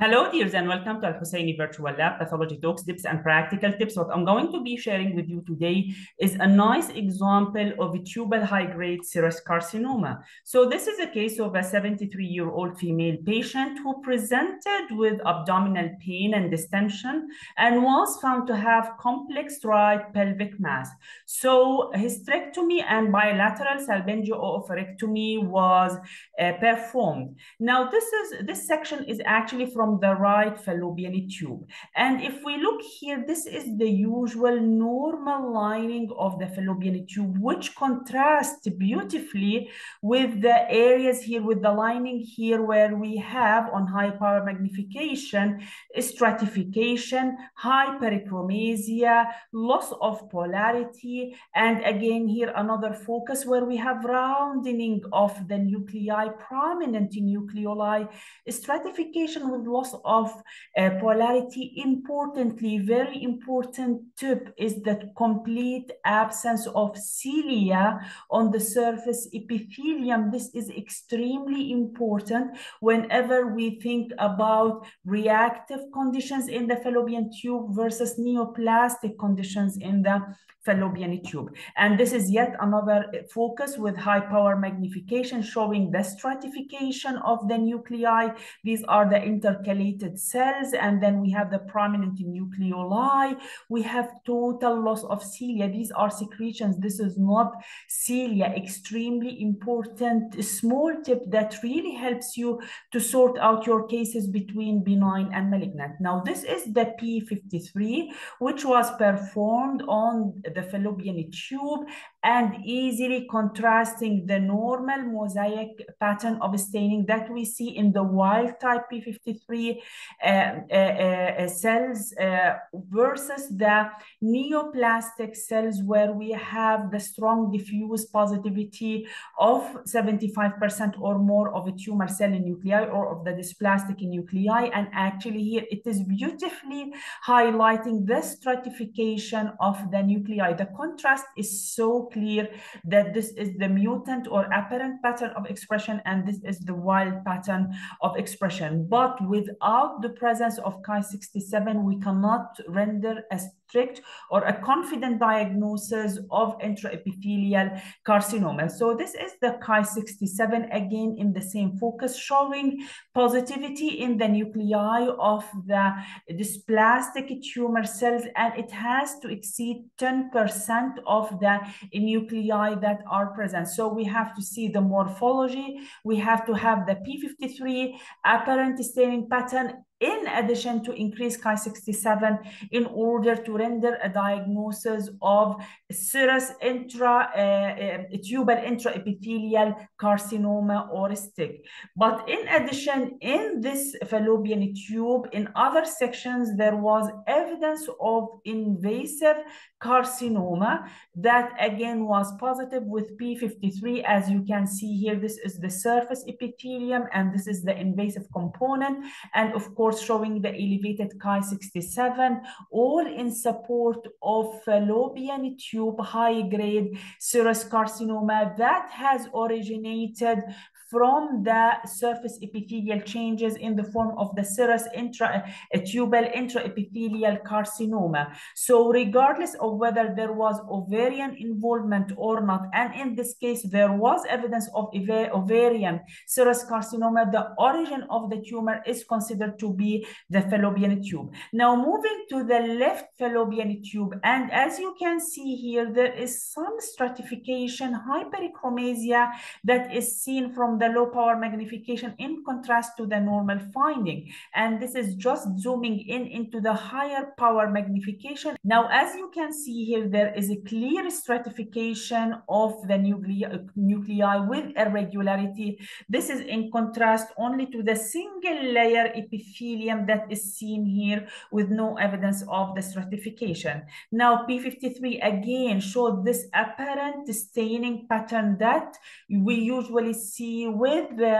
Hello, dears, and welcome to Al-Hussaini Virtual Lab Pathology Talks, Tips and Practical Tips. What I'm going to be sharing with you today is a nice example of a tubal high-grade serous carcinoma. So this is a case of a 73-year-old female patient who presented with abdominal pain and distension and was found to have complex right pelvic mass. So hysterectomy and bilateral salpingio-oophorectomy was performed. Now, this section is actually from the right fallopian tube. And if we look here, this is the usual normal lining of the fallopian tube, which contrasts beautifully with the areas here, with the lining here, where we have on high power magnification, stratification, hyperchromasia, loss of polarity. And again, here another focus where we have rounding of the nuclei, prominent nucleoli, stratification with loss of polarity. Importantly, very important tip is the complete absence of cilia on the surface epithelium. This is extremely important whenever we think about reactive conditions in the fallopian tube versus neoplastic conditions in the fallopian tube. And this is yet another focus with high power magnification showing the stratification of the nuclei. These are the intercalated cells, and then we have the prominent nucleoli. We have total loss of cilia. These are secretions. This is not cilia. Extremely important small tip that really helps you to sort out your cases between benign and malignant. Now, this is the P53, which was performed on the fallopian tube and easily contrasting the normal mosaic pattern of staining that we see in the wild-type P53 cells versus the neoplastic cells where we have the strong diffuse positivity of 75% or more of a tumor cell nuclei or of the dysplastic nuclei. And actually here it is beautifully highlighting the stratification of the nuclei. The contrast is so clear that this is the mutant or apparent pattern of expression and this is the wild pattern of expression. But without the presence of Ki-67, we cannot render a strict or a confident diagnosis of intraepithelial carcinoma. So this is the Ki-67, again in the same focus, showing positivity in the nuclei of the dysplastic tumor cells, and it has to exceed 10% of the nuclei that are present. So we have to see the morphology. We have to have the P53 apparent staining pattern in addition to increase Ki-67 in order to render a diagnosis of serous tubal intraepithelial carcinoma or STIC. But in addition, in this fallopian tube, in other sections, there was evidence of invasive carcinoma that again was positive with P53. As you can see here, this is the surface epithelium and this is the invasive component. And of course, showing the elevated Ki-67, all in support of fallopian tube high-grade serous carcinoma that has originated from the surface epithelial changes in the form of the serous tubal intraepithelial carcinoma. So regardless of whether there was ovarian involvement or not, and in this case, there was evidence of ovarian serous carcinoma, the origin of the tumor is considered to be the fallopian tube. Now moving to the left fallopian tube, and as you can see here, there is some stratification, hyperchromasia that is seen from the low power magnification in contrast to the normal finding. And this is just zooming in into the higher power magnification. Now, as you can see here, there is a clear stratification of the nuclei with irregularity. This is in contrast only to the single layer epithelium that is seen here with no evidence of the stratification. Now, P53 again showed this apparent staining pattern that we usually see with the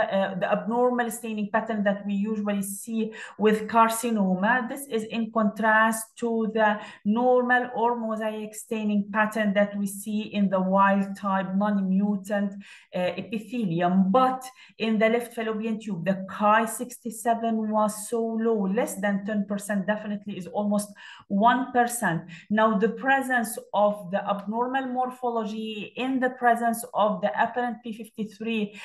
abnormal staining pattern that we usually see with carcinoma. This is in contrast to the normal or mosaic staining pattern that we see in the wild type non-mutant epithelium. But in the left fallopian tube, the Ki-67 was so low, less than 10%, definitely is almost 1%. Now, the presence of the abnormal morphology in the presence of the apparent P53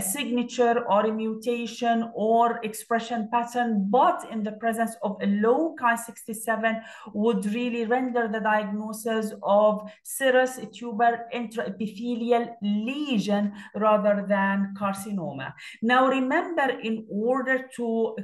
signature or a mutation or expression pattern, but in the presence of a low Ki-67 would really render the diagnosis of serous tuber intraepithelial lesion rather than carcinoma. Now, remember, in order to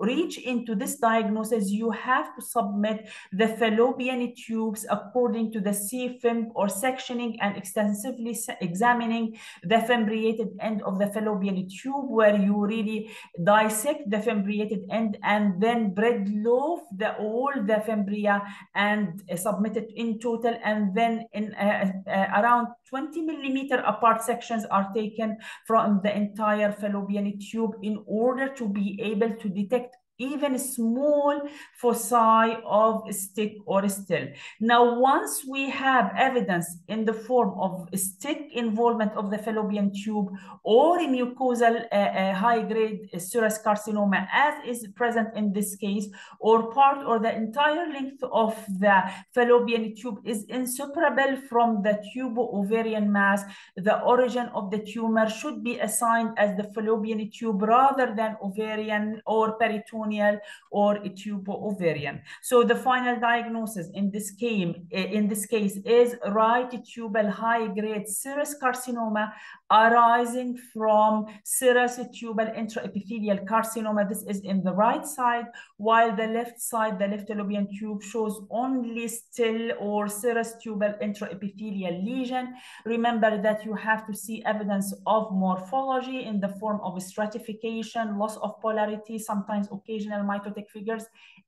reach into this diagnosis, you have to submit the fallopian tubes according to the CFIMP, or sectioning and extensively examining the fimbriated end of the fallopian tube, where you really dissect the fimbriated end and then breadloaf all the fimbria and submit it in total. And then in around 20mm apart sections are taken from the entire fallopian tube in order to be able to detect even small foci of STIC or STIL. Now, once we have evidence in the form of STIC involvement of the fallopian tube or in mucosal high-grade serous carcinoma, as is present in this case, or part or the entire length of the fallopian tube is inseparable from the tubo-ovarian mass, the origin of the tumor should be assigned as the fallopian tube rather than ovarian or peritoneal or a tubo-ovarian. So the final diagnosis in this case is right tubal high-grade serous carcinoma arising from serous tubal intraepithelial carcinoma. This is in the right side, while the left side, the left fallopian tube, shows only STIL or serous tubal intraepithelial lesion. Remember that you have to see evidence of morphology in the form of stratification, loss of polarity, sometimes occasional mitotic figures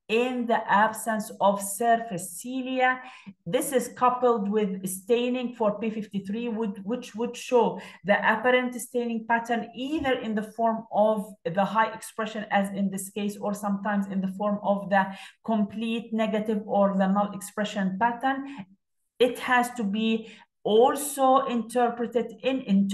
in the absence of surface cilia. This is coupled with staining for P53, which would show the apparent staining pattern either in the form of the high expression, as in this case, or sometimes in the form of the complete negative or the null expression pattern. It has to be also interpreted in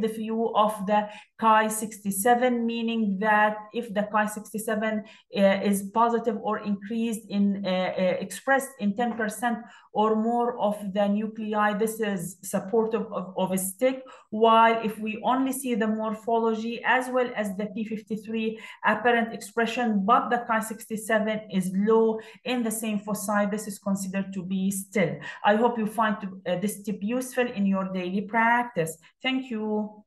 the view of the Ki-67, meaning that if the Ki-67 is positive or increased in expressed in 10% or more of the nuclei, this is supportive of a STIC, while if we only see the morphology as well as the P53 apparent expression, but the Ki-67 is low in the same foci, this is considered to be STIL. I hope you find this tip useful in your daily practice. Thank you.